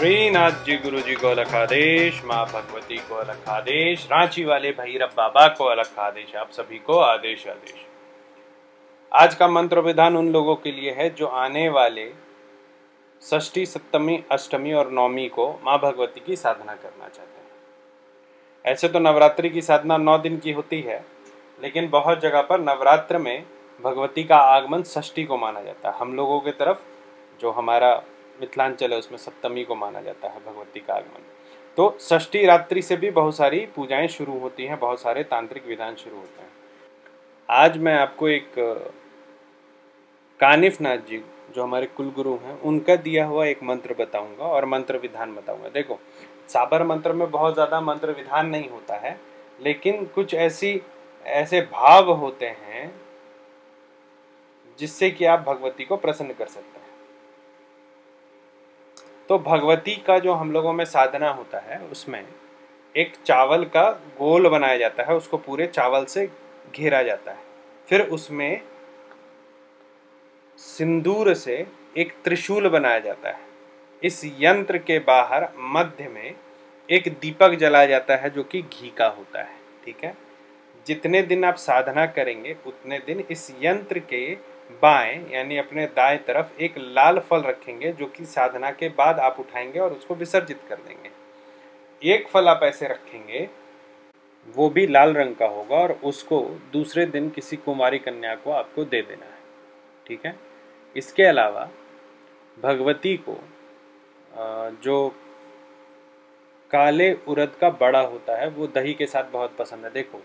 श्रीनाथ जी गुरु जी को अलग आदेश, माँ भगवती को अलग आदेश, रांची वाले भैरव बाबा को अलग आदेश, आप सभी को आदेश आदेश। आज का मंत्र विधान उन लोगों के लिए है जो आने वाले षष्ठी, सप्तमी, अष्टमी और नौमी को माँ भगवती की साधना करना चाहते हैं। ऐसे तो नवरात्रि की साधना 9 दिन की होती है, लेकिन बहुत जगह पर नवरात्र में भगवती का आगमन षष्ठी को माना जाता है। हम लोगों की तरफ जो हमारा मिथिलांचल है उसमें सप्तमी को माना जाता है भगवती का आगमन। तो षष्ठी रात्रि से भी बहुत सारी पूजाएं शुरू होती हैं, बहुत सारे तांत्रिक विधान शुरू होते हैं। आज मैं आपको एक कानिफ नाथ जी जो हमारे कुलगुरु हैं उनका दिया हुआ एक मंत्र बताऊंगा और मंत्र विधान बताऊंगा। देखो, साबर मंत्र में बहुत ज़्यादा मंत्र विधान नहीं होता है, लेकिन कुछ ऐसे भाव होते हैं जिससे कि आप भगवती को प्रसन्न कर सकते हैं। तो भगवती का जो हम लोगों में साधना होता है उसमें एक चावल का गोल बनाया जाता है, उसको पूरे चावल से घेरा जाता है, फिर उसमें सिंदूर से एक त्रिशूल बनाया जाता है। इस यंत्र के बाहर मध्य में एक दीपक जलाया जाता है जो कि घी का होता है। ठीक है, जितने दिन आप साधना करेंगे उतने दिन इस यंत्र के बाएं यानी अपने दाएं तरफ एक लाल फल रखेंगे जो कि साधना के बाद आप उठाएंगे और उसको विसर्जित कर देंगे। एक फल आप ऐसे रखेंगे, वो भी लाल रंग का होगा, और उसको दूसरे दिन किसी कुमारी कन्या को आपको दे देना है। ठीक है, इसके अलावा भगवती को जो काले उड़द का बड़ा होता है वो दही के साथ बहुत पसंद है। देखो,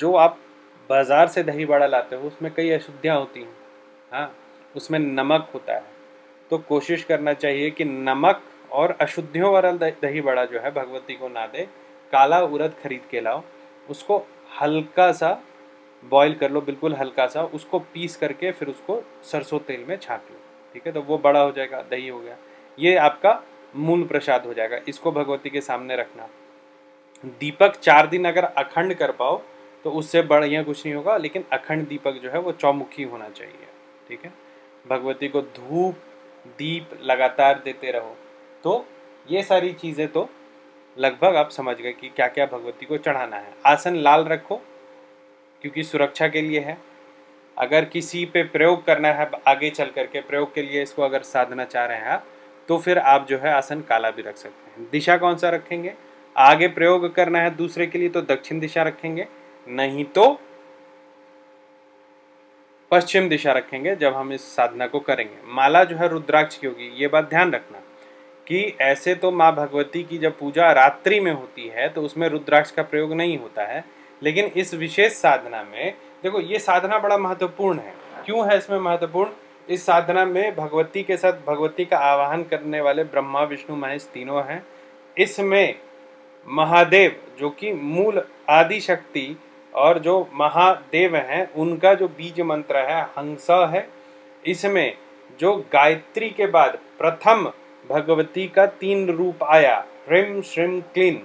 जो आप बाज़ार से दही बड़ा लाते हो उसमें कई अशुद्धियाँ होती हैं, हाँ, उसमें नमक होता है। तो कोशिश करना चाहिए कि नमक और अशुद्धियों वाला दही बड़ा जो है भगवती को ना दे। काला उड़द खरीद के लाओ, उसको हल्का सा बॉईल कर लो, बिल्कुल हल्का सा, उसको पीस करके फिर उसको सरसों तेल में छाँक लो। ठीक है, तो वो बड़ा हो जाएगा, दही हो गया, ये आपका मूल प्रसाद हो जाएगा। इसको भगवती के सामने रखना। दीपक 4 दिन अगर अखंड कर पाओ तो उससे बढ़िया कुछ नहीं होगा, लेकिन अखंड दीपक जो है वो चौमुखी होना चाहिए। ठीक है, भगवती को धूप दीप लगातार देते रहो। तो ये सारी चीज़ें तो लगभग आप समझ गए कि क्या क्या भगवती को चढ़ाना है। आसन लाल रखो क्योंकि सुरक्षा के लिए है। अगर किसी पे प्रयोग करना है आगे चल करके, प्रयोग के लिए इसको अगर साधना चाह रहे हैं आप, तो फिर आप जो है आसन काला भी रख सकते हैं। दिशा कौन सा रखेंगे? आगे प्रयोग करना है दूसरे के लिए तो दक्षिण दिशा रखेंगे, नहीं तो पश्चिम दिशा रखेंगे जब हम इस साधना को करेंगे। माला जो है रुद्राक्ष की होगी, ये बात ध्यान रखना कि ऐसे तो माँ भगवती की जब पूजा रात्रि में होती है तो उसमें रुद्राक्ष का प्रयोग नहीं होता है, लेकिन इस विशेष साधना में देखो, ये साधना बड़ा महत्वपूर्ण है। क्यों है इसमें महत्वपूर्ण? इस साधना में भगवती के साथ भगवती का आवाहन करने वाले ब्रह्मा, विष्णु, महेश तीनों हैं। इसमें महादेव जो कि मूल आदि शक्ति और जो महादेव हैं उनका जो बीज मंत्र है हंसा है। इसमें जो गायत्री के बाद प्रथम भगवती का 3 रूप आया, ह्रीम श्रीम क्लीन,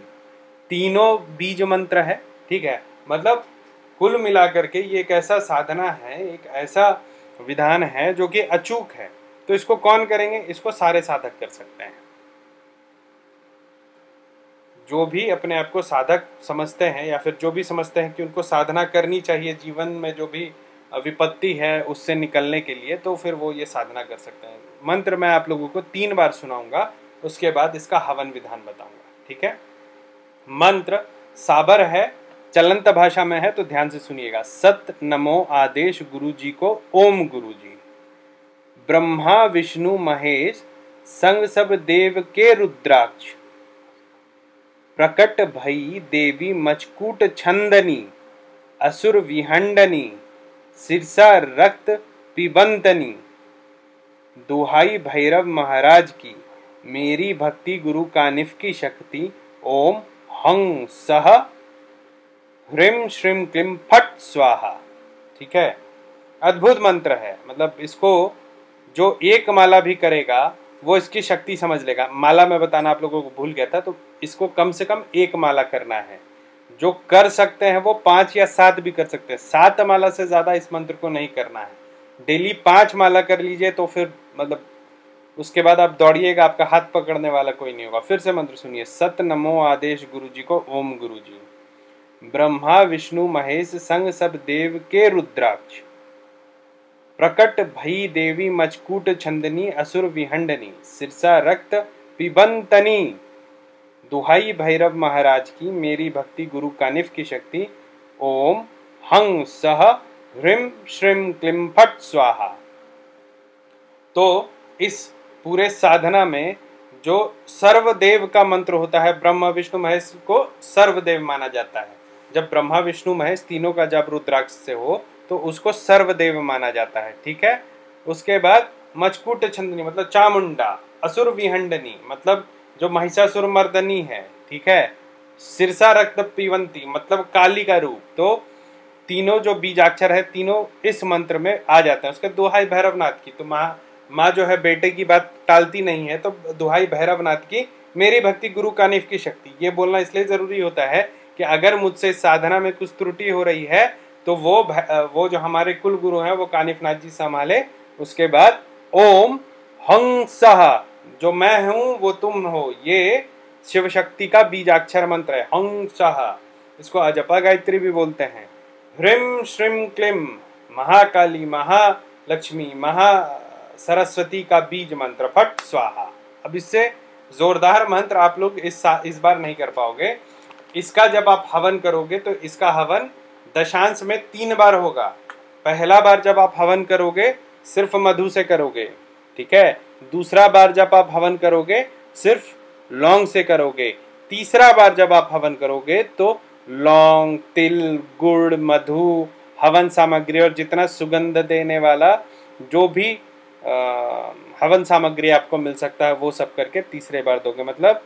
तीनों बीज मंत्र है। ठीक है, मतलब कुल मिलाकर के ये एक ऐसा साधना है, एक ऐसा विधान है जो कि अचूक है। तो इसको कौन करेंगे? इसको सारे साधक कर सकते हैं। जो भी अपने आप को साधक समझते हैं या फिर जो भी समझते हैं कि उनको साधना करनी चाहिए जीवन में जो भी विपत्ति है उससे निकलने के लिए, तो फिर वो ये साधना कर सकते हैं। मंत्र मैं आप लोगों को 3 बार सुनाऊंगा, उसके बाद इसका हवन विधान बताऊंगा। ठीक है, मंत्र साबर है, चलंत भाषा में है, तो ध्यान से सुनिएगा। सत नमो आदेश गुरु जी को ओम गुरु जी, ब्रह्मा विष्णु महेश संग सब देव के रुद्राक्ष, प्रकट भई देवी मचकूट छंदनी, असुर विहंडनी सिरसा रक्त पिबंतनी, दुहाई भैरव महाराज की, मेरी भक्ति गुरु कानिफ की शक्ति, ओम हंग सह ह्रीम श्रीम क्लीम फट स्वाहा। ठीक है, अद्भुत मंत्र है, मतलब इसको जो एक माला भी करेगा वो इसकी शक्ति समझ लेगा। माला में बताना आप लोगों को भूल गया था, तो इसको कम से कम 1 माला करना है। जो कर सकते हैं वो 5 या 7 भी कर सकते हैं। 7 माला से ज़्यादा इस मंत्र को नहीं करना है। डेली 5 माला कर लीजिए तो फिर मतलब उसके बाद आप दौड़िएगा, आपका हाथ पकड़ने वाला कोई नहीं होगा। फिर से मंत्र सुनिए, सत नमो आदेश गुरु जी को ओम गुरु जी। ब्रह्मा विष्णु महेश संग सब देव के रुद्राक्ष, प्रकट भई देवी मचकूट छंदनी असुर विहंडनी, सिरसा रक्त पिबंतनी, दुहाई भैरव महाराज की मेरी भक्ति गुरु कानिफ की शक्ति, ओम हंग सह ह्रीम श्रीम क्लीम फट स्वाहा। तो इस पूरे साधना में जो सर्वदेव का मंत्र होता है, ब्रह्मा विष्णु महेश को सर्वदेव माना जाता है। जब ब्रह्मा विष्णु महेश तीनों का जब रुद्राक्ष से हो तो उसको सर्वदेव माना जाता है, ठीक है। उसके बाद मचकूट छंदनी मतलब चामुंडा, असुर विहंडनी मतलब जो महिषासुर मर्दिनी है, ठीक है। सिरसा रक्त पीवंती मतलब काली का रूप। तो तीनों जो बीजाक्षर है तीनों इस मंत्र में आ जाते हैं। उसके दुहाई भैरवनाथ की, तो माँ जो है बेटे की बात टालती नहीं है, तो दुहाई भैरवनाथ की मेरी भक्ति गुरु कानिफ की शक्ति, ये बोलना इसलिए ज़रूरी होता है कि अगर मुझसे साधना में कुछ त्रुटि हो रही है तो वो जो हमारे कुल गुरु हैं वो कानिफ नाथ जी संभाले। उसके बाद ओम हंग सह, जो मैं हूँ वो तुम हो, ये शिव शक्ति का बीजाक्षर मंत्र है। हंग सह इसको अजपा गायत्री भी बोलते हैं। ह्रीम श्रीम क्लीम महाकाली महालक्ष्मी महा सरस्वती का बीज मंत्र फट स्वाहा। अब इससे जोरदार मंत्र आप लोग इस बार नहीं कर पाओगे। इसका जब आप हवन करोगे तो इसका हवन दशांश में 3 बार होगा। पहला बार जब आप हवन करोगे सिर्फ मधु से करोगे, ठीक है। दूसरा बार जब आप हवन करोगे सिर्फ लौंग से करोगे। तीसरा बार जब आप हवन करोगे तो लौंग तिल गुड़ मधु हवन सामग्री और जितना सुगंध देने वाला जो भी हवन सामग्री आपको मिल सकता है वो सब करके तीसरे बार दोगे। मतलब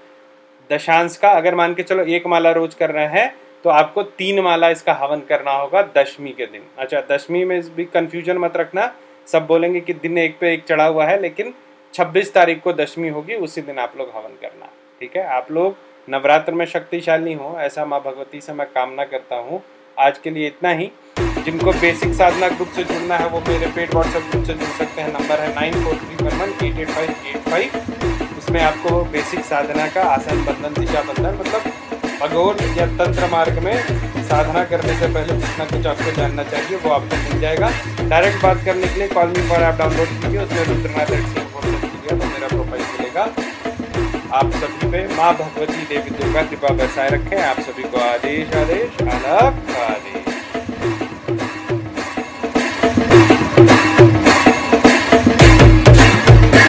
दशांश का अगर मान के चलो 1 माला रोज कर रहे हैं तो आपको 3 माला इसका हवन करना होगा दशमी के दिन। अच्छा, दशमी में भी कंफ्यूजन मत रखना, सब बोलेंगे कि दिन एक पे एक चढ़ा हुआ है, लेकिन 26 तारीख को दशमी होगी, उसी दिन आप लोग हवन करना, ठीक है। आप लोग नवरात्र में शक्तिशाली हो, ऐसा माँ भगवती से मैं कामना करता हूँ। आज के लिए इतना ही। जिनको बेसिक साधना ग्रुप से जुड़ना है वो मेरे पेड व्हाट्सएप ग्रुप से जुड़ सकते हैं। नंबर है 9431188585। इसमें आपको बेसिक साधना का आसन बंधन दिशा बंधन मतलब भगोल या तंत्र मार्ग में साधना करने से पहले जितना कुछ आपको जानना चाहिए वो आपको मिल जाएगा। डायरेक्ट बात करने के लिए call me for app download कीजिए, उसमें रुद्रनाथ तो मेरा प्रोफाइल मिलेगा। आप सभी पे माँ भगवती देवी दुर्गा कृपा बरसाए रखें। आप सभी को आदेश आदेश आलाप आदेश।